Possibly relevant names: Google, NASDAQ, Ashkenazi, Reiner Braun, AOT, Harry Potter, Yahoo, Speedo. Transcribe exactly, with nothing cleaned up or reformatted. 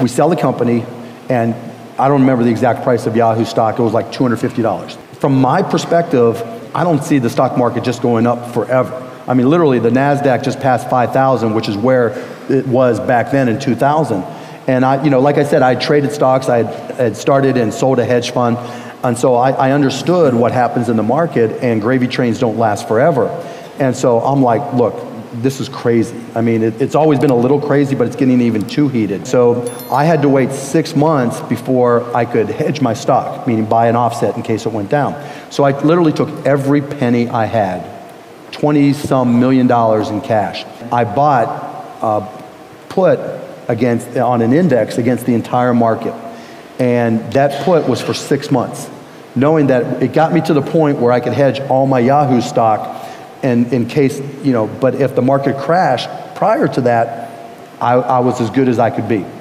We sell the company, and I don't remember the exact price of Yahoo stock. It was like two hundred fifty dollars. From my perspective, I don't see the stock market just going up forever. I mean, literally, the NASDAQ just passed five thousand, which is where it was back then in two thousand. And I, you know, like I said, I traded stocks. I had, had started and sold a hedge fund. And so I, I understood what happens in the market, and gravy trains don't last forever. And so I'm like, look, this is crazy. I mean, it, it's always been a little crazy, but it's getting even too heated. So I had to wait six months before I could hedge my stock, meaning buy an offset in case it went down. So I literally took every penny I had, twenty some million dollars in cash. I bought a put against, on an index against the entire market. And that put was for six months, knowing that it got me to the point where I could hedge all my Yahoo stock. And in case, you know, but if the market crashed prior to that, I, I was as good as I could be.